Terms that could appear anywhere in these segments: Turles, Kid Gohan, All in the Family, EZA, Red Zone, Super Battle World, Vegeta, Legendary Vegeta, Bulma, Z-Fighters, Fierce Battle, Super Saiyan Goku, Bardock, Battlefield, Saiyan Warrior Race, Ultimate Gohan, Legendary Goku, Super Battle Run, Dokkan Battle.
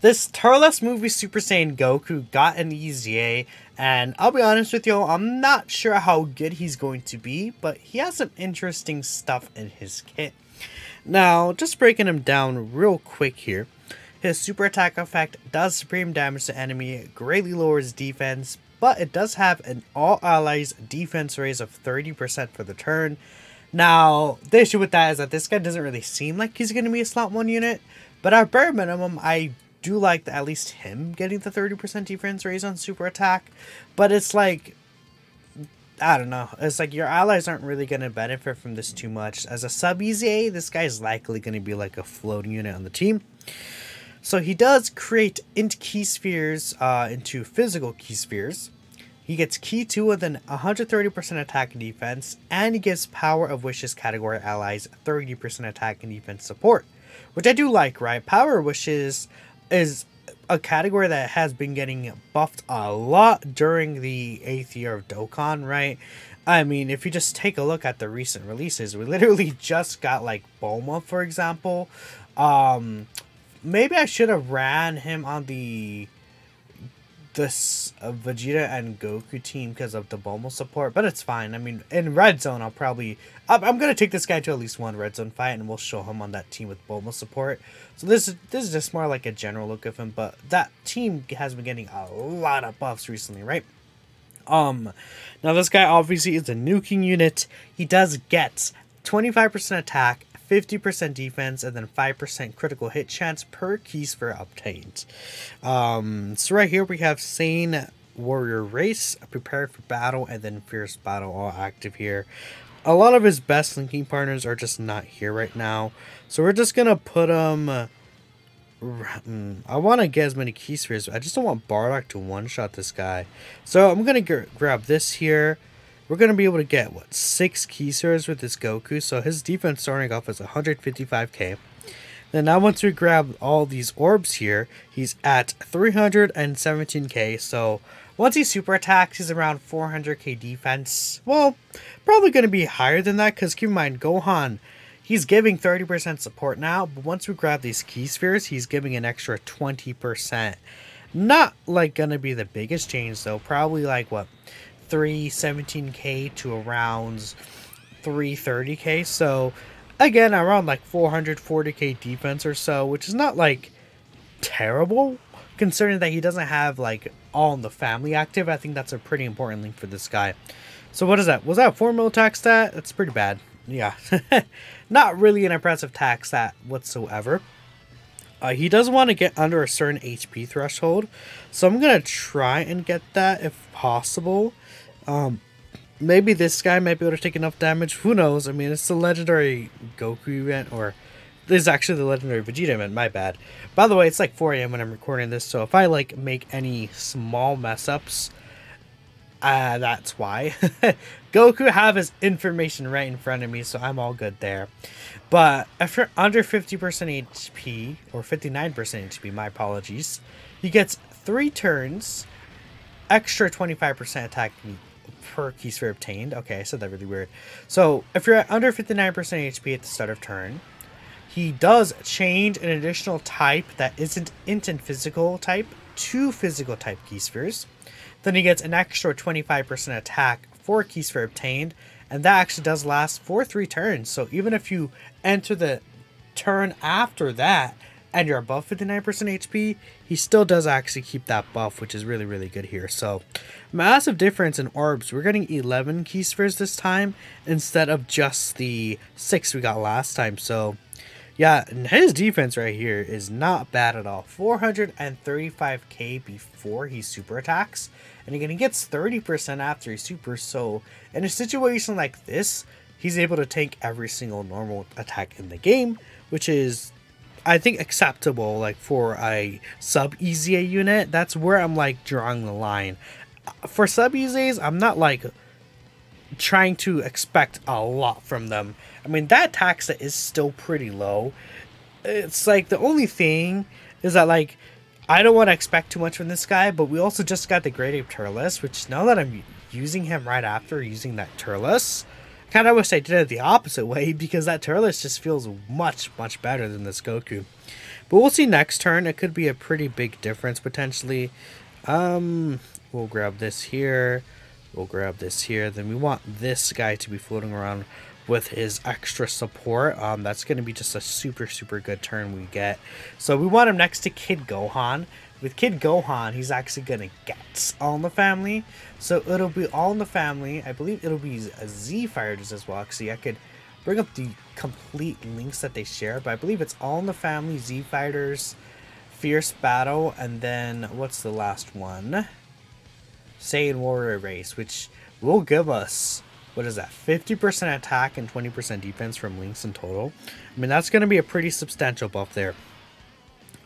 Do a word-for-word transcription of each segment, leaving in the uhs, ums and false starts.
This Turles movie Super Saiyan Goku got an E Z A, and I'll be honest with you, I'm not sure how good he's going to be, but he has some interesting stuff in his kit. Now, just breaking him down real quick here, his super attack effect does supreme damage to enemy, greatly lowers defense, but it does have an all allies defense raise of thirty percent for the turn. Now, the issue with that is that this guy doesn't really seem like he's going to be a slot one unit, but at bare minimum, I do like the, at least him getting the thirty percent defense raise on super attack, but it's like, I don't know, it's like your allies aren't really going to benefit from this too much. As a sub E Z A, this guy's likely going to be like a floating unit on the team. So he does create int key spheres uh, into physical key spheres. He gets key two with an one hundred thirty percent attack and defense, and he gives power of wishes category allies thirty percent attack and defense support, which I do like, right? Power of wishes is a category that has been getting buffed a lot during the eighth year of Dokkan, right? I mean, if you just take a look at the recent releases, we literally just got like Bulma, for example. Um, maybe I should have ran him on the this uh, Vegeta and Goku team because of the Bulma support, but it's fine. I mean, in Red Zone, I'll probably... I'm, I'm going to take this guy to at least one Red Zone fight, and we'll show him on that team with Bulma support. So this is, this is just more like a general look of him, but that team has been getting a lot of buffs recently, right? Um, now, this guy obviously is a nuking unit. He does get twenty-five percent attack, fifty percent defense, and then five percent critical hit chance per key sphere obtained. Um, so right here we have Saiyan Warrior Race, Prepare for Battle, and then Fierce Battle all active here. A lot of his best linking partners are just not here right now. So we're just going to put him... Uh, I want to get as many key spheres. I just don't want Bardock to one-shot this guy. So I'm going to grab this here. We're going to be able to get, what, six key spheres with this Goku. So his defense starting off is one hundred fifty-five K. Then now once we grab all these orbs here, he's at three hundred seventeen K. So once he super attacks, he's around four hundred K defense. Well, probably going to be higher than that because keep in mind, Gohan, he's giving thirty percent support now. But once we grab these key spheres, he's giving an extra twenty percent. Not, like, going to be the biggest change, though. Probably, like, what... three seventeen K to around three thirty K, so again around like four hundred forty K defense or so, which is not like terrible considering that he doesn't have like All in the Family active. I think that's a pretty important link for this guy. So what is that? Was that a four mil attack stat? That's pretty bad. Yeah. Not really an impressive attack stat whatsoever. Uh, he does want to get under a certain H P threshold, so I'm going to try and get that if possible. Um, maybe this guy might be able to take enough damage. Who knows? I mean, it's the Legendary Goku event, or this is actually the Legendary Vegeta event. My bad. By the way, it's like four A M when I'm recording this, so if I like make any small mess-ups, uh, that's why. Goku have his information right in front of me, so I'm all good there. But if you're under fifty percent H P, or fifty-nine percent H P, my apologies, he gets three turns, extra twenty-five percent attack per key sphere obtained. Okay, I said that really weird. So if you're at under fifty-nine percent H P at the start of turn, he does change an additional type that isn't int and physical type to physical type key spheres. Then he gets an extra twenty-five percent attack for key sphere obtained. And that actually does last for three turns. So even if you enter the turn after that and you're above fifty-nine percent H P, he still does actually keep that buff, which is really, really good here. So massive difference in orbs. We're getting eleven key spheres this time instead of just the six we got last time. So yeah, and his defense right here is not bad at all. four hundred thirty-five K before he super attacks. And again, he gets thirty percent after he supers, so in a situation like this, he's able to tank every single normal attack in the game, which is, I think, acceptable like for a sub-E Z A unit. That's where I'm like drawing the line. For sub-E Z As, I'm not like trying to expect a lot from them. I mean, that attack stat is still pretty low. It's like the only thing is that like, I don't want to expect too much from this guy, but we also just got the Great Ape Turles, which now that I'm using him right after using that Turles, kind of wish I did it the opposite way because that Turles just feels much, much better than this Goku. But we'll see next turn. It could be a pretty big difference potentially. Um, we'll grab this here. We'll grab this here. Then we want this guy to be floating around with his extra support. Um, that's going to be just a super, super good turn we get. So we want him next to Kid Gohan. With Kid Gohan, he's actually going to get All in the Family. So it'll be All in the Family. I believe it'll be Z-Fighters as well. See, I could bring up the complete links that they share. But I believe it's All in the Family, Z-Fighters, Fierce Battle. And then, what's the last one? Saiyan Warrior Race, which will give us... what is that, fifty percent attack and twenty percent defense from links in total. I mean, that's going to be a pretty substantial buff there.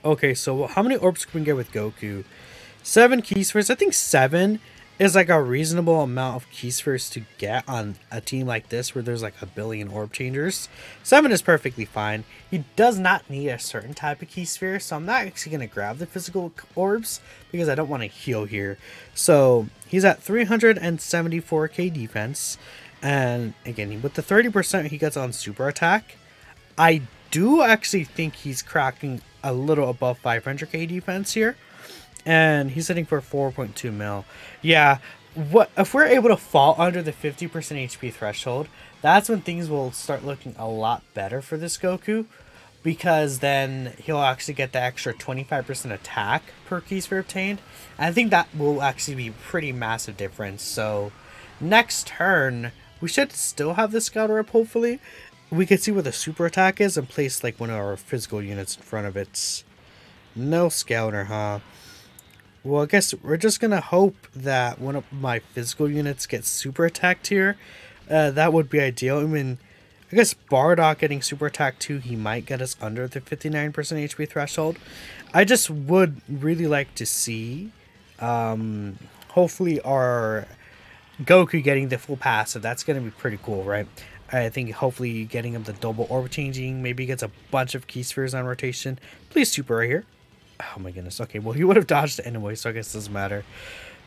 Okay, so how many orbs can we get with Goku? Seven key spheres. I think seven is like a reasonable amount of key spheres to get on a team like this where there's like a billion orb changers. Seven is perfectly fine. He does not need a certain type of key sphere, so I'm not actually going to grab the physical orbs because I don't want to heal here. So he's at three hundred seventy-four K defense. And again, with the thirty percent he gets on super attack, I do actually think he's cracking a little above five hundred K defense here. And he's hitting for four point two mil. Yeah, what if we're able to fall under the fifty percent H P threshold, that's when things will start looking a lot better for this Goku. Because then he'll actually get the extra twenty-five percent attack per key sphere obtained. And I think that will actually be a pretty massive difference. So next turn, we should still have the scouter up, hopefully. We could see where the super attack is and place like one of our physical units in front of it. No scouter, huh? Well, I guess we're just going to hope that one of my physical units gets super attacked here. Uh, that would be ideal. I mean, I guess Bardock getting super attacked too, he might get us under the fifty-nine percent H P threshold. I just would really like to see, um, hopefully our... Goku getting the full passive, that's going to be pretty cool, right? I think hopefully getting him the double orb changing, maybe gets a bunch of key spheres on rotation. Please super right here. Oh my goodness. Okay, well he would have dodged anyway, so I guess it doesn't matter.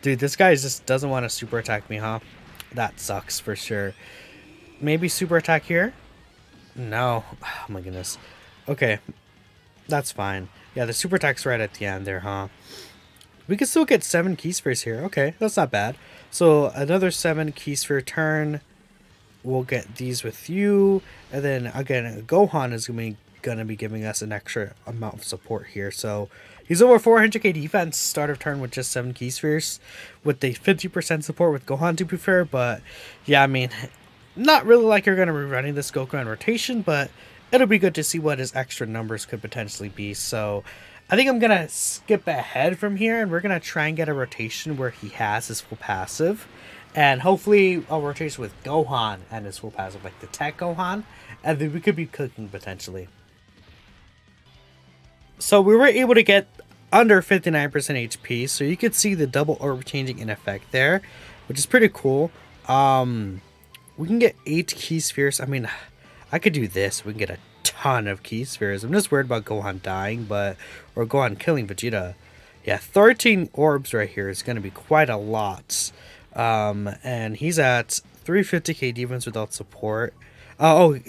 Dude, this guy just doesn't want to super attack me, huh? That sucks for sure. Maybe super attack here? No. Oh my goodness. Okay, that's fine. Yeah, the super attack's right at the end there, huh? We can still get seven key spheres here. Okay, that's not bad. So another seven key sphere turn. We'll get these with you. And then again, Gohan is going to be going to be giving us an extra amount of support here. So he's over four hundred K defense. Start of turn with just seven key spheres. With the fifty percent support with Gohan to be fair. But yeah, I mean, not really like you're going to be running this Goku on rotation. But it'll be good to see what his extra numbers could potentially be. So... I think I'm going to skip ahead from here and we're going to try and get a rotation where he has his full passive. And hopefully I'll rotate with Gohan and his full passive, like the Tech Gohan. And then we could be cooking potentially. So we were able to get under fifty-nine percent H P. So you could see the double orb changing in effect there, which is pretty cool. Um, we can get eight key spheres. I mean, I could do this. We can get a ton of key spheres. I'm just worried about Gohan dying, but or Gohan killing Vegeta. Yeah, thirteen orbs right here is going to be quite a lot. Um, and he's at three hundred fifty K defense without support. Uh, oh,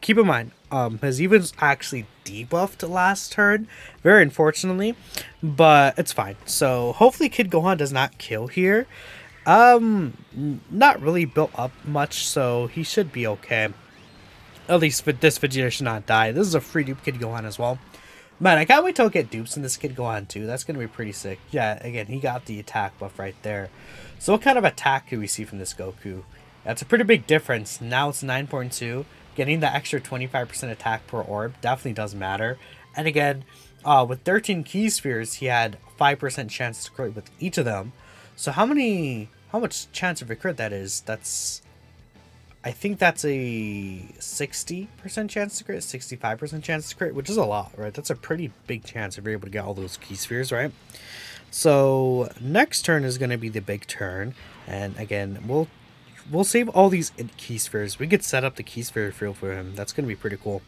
keep in mind, um, his defense actually debuffed last turn, very unfortunately, but it's fine. So hopefully Kid Gohan does not kill here. Um, not really built up much, so he should be okay. At least this Vegeta should not die. This is a free dupe Kid Gohan as well. Man, I can't wait till I get dupes in this Kid Gohan too. That's going to be pretty sick. Yeah, again, he got the attack buff right there. So what kind of attack do we see from this Goku? That's a pretty big difference. Now it's nine point two. Getting the extra twenty-five percent attack per orb definitely does matter. And again, uh, with thirteen key spheres, he had five percent chance to crit with each of them. So how many... how much chance of a crit that is? That's... I think that's a sixty percent chance to crit, sixty-five percent chance to crit, which is a lot, right? That's a pretty big chance if you're able to get all those key spheres, right? So next turn is going to be the big turn. And again, we'll we'll save all these key spheres. We could set up the key sphere field for him. That's going to be pretty cool.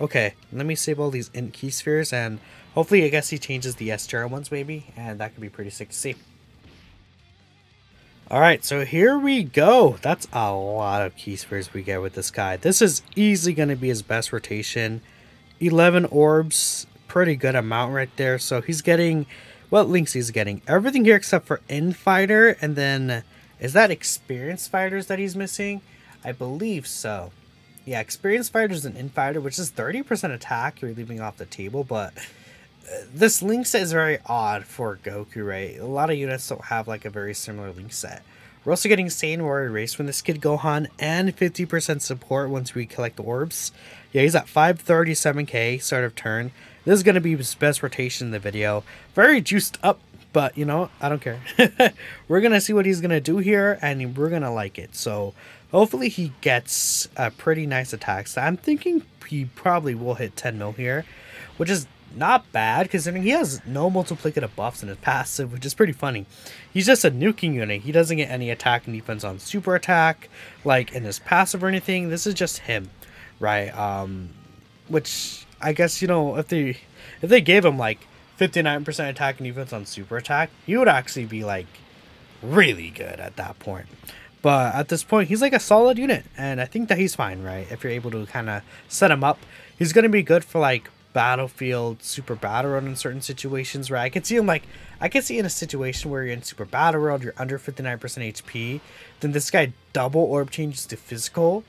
Okay, let me save all these int key spheres. And hopefully, I guess he changes the S T R ones maybe. And that could be pretty sick to see. Alright, so here we go. That's a lot of key spheres we get with this guy. This is easily going to be his best rotation. eleven orbs, pretty good amount right there. So he's getting what links he's getting. Everything here except for End Fighter. And then is that Experienced Fighters that he's missing? I believe so. Yeah, Experienced Fighters and End Fighter, which is thirty percent attack. You're leaving off the table, but this link set is very odd for Goku, right? A lot of units don't have like a very similar link set. We're also getting Saiyan Warrior Race from this Kid Gohan and fifty percent support once we collect the orbs. Yeah, he's at five thirty-seven K start of turn. This is going to be his best rotation in the video. Very juiced up, but you know, I don't care. We're going to see what he's going to do here and we're going to like it. So hopefully he gets a pretty nice attack. So I'm thinking he probably will hit ten mil here, which is not bad considering he has no multiplicative buffs in his passive, which is pretty funny. He's just a nuking unit. He doesn't get any attack and defense on super attack like in his passive or anything. This is just him, right? Um which I guess, you know, if they if they gave him like fifty-nine percent attack and defense on super attack, he would actually be like really good at that point. But at this point, he's like a solid unit, and I think that he's fine, right? If you're able to kind of set him up, he's going to be good for like Battlefield, Super Battle Run in certain situations, right? I can see him like, I can see in a situation where you're in Super Battle World, you're under fifty-nine percent H P, then this guy double orb changes to physical,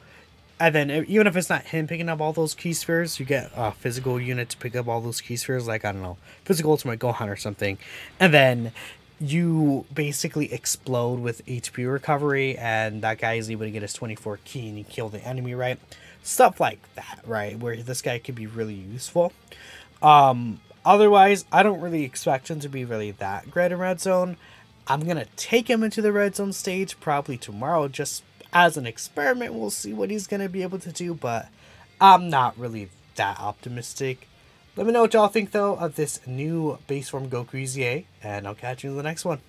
and then even if it's not him picking up all those key spheres, you get a physical unit to pick up all those key spheres, like, I don't know, physical Ultimate Gohan or something, and then you basically explode with H P recovery, and that guy is able to get his twenty-four key and you kill the enemy, right? Stuff like that, right? Where this guy could be really useful. Um, otherwise, I don't really expect him to be really that great in Red Zone. I'm going to take him into the Red Zone stage probably tomorrow just as an experiment. We'll see what he's going to be able to do, but I'm not really that optimistic. Let me know what y'all think, though, of this new base form Goku E Z A, and I'll catch you in the next one.